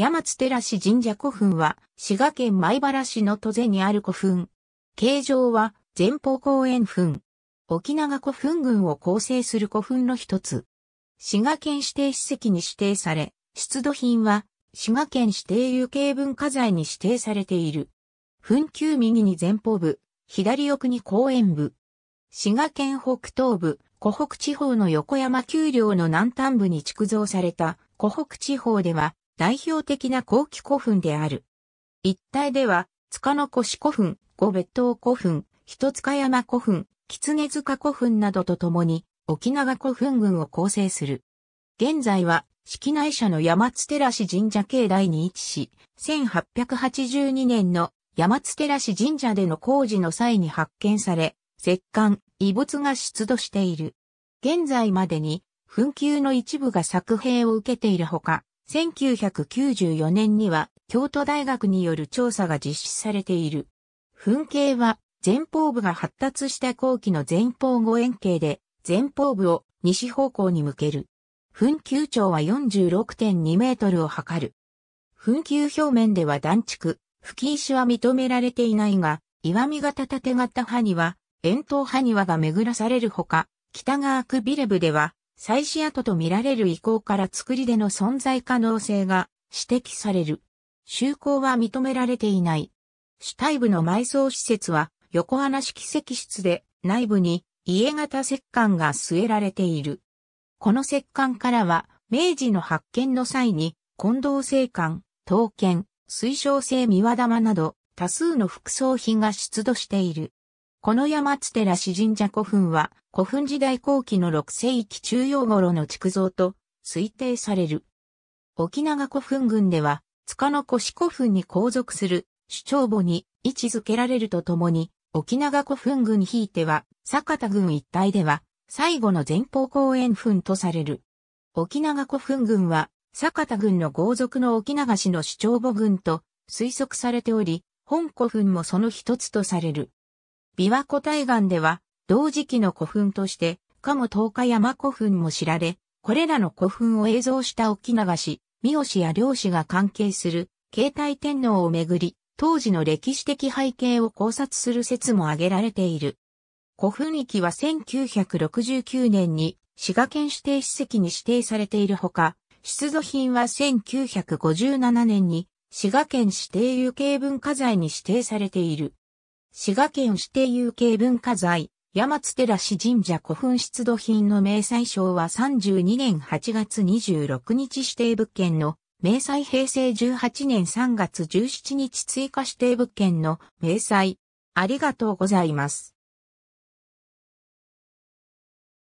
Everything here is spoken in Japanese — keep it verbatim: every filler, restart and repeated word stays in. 山津照神社古墳は、滋賀県米原市の砥瀬にある古墳。形状は、前方後円墳。沖永古墳群を構成する古墳の一つ。滋賀県指定史跡に指定され、出土品は、滋賀県指定有形文化財に指定されている。墳丘右に前方部、左奥に後円部。滋賀県北東部、湖北地方の横山丘陵の南端部に築造された湖北地方では代表的な後期古墳である。一帯では、塚の腰古墳、後別当古墳、一塚山古墳、狐塚古墳などとともに、沖永古墳群を構成する。現在は、式内社の山津照神社境内に位置し、せんはっぴゃくはちじゅうにねんの山津照神社での工事の際に発見され、石棺、遺物が出土している。現在までに、墳丘の一部が作兵を受けているほか、せんきゅうひゃくきゅうじゅうよねんには京都大学による調査が実施されている。墳形は、前方部が発達した後期の前方後円形で、前方部を西方向に向ける。墳丘長は よんじゅうろくてんにメートルを測る。墳丘表面では段竹、吹石は認められていないが、岩見型縦型埴輪、円筒埴輪が巡らされるほか、北川区ビレブでは、祭祀跡と見られる遺構から作り手の存在可能性が指摘される。竣工は認められていない。主体部の埋葬施設は、横穴式石室で、内部に家型石棺が据えられている。この石棺からは、明治の発見の際に、金銅製棺、刀剣、水晶製三輪玉など、多数の副葬品が出土している。この山津照神社古墳は古墳時代後期のろくせいき中葉頃の築造と推定される。沖永古墳群では塚の腰古墳に後続する首長母に位置づけられるとともに沖永古墳群ひいては酒田郡一帯では最後の前方後円墳とされる。沖永古墳群は酒田郡の豪族の沖永氏の首長母群と推測されており、本古墳もその一つとされる。琵琶湖対岸では同時期の古墳として鴨十日山古墳も知られ、これらの古墳を営造した沖永氏、三好や両氏が関係する景泰天皇をめぐり、当時の歴史的背景を考察する説も挙げられている。古墳域はせんきゅうひゃくろくじゅうきゅうねんに滋賀県指定史跡に指定されているほか、出土品はせんきゅうひゃくごじゅうななねんに滋賀県指定有形文化財に指定されている。滋賀県指定有形文化財、山津照神社古墳出土品の明細賞はさんじゅうにねんはちがつにじゅうろくにち指定物件の明細へいせいじゅうはちねんさんがつじゅうしちにち追加指定物件の明細。ありがとうございます。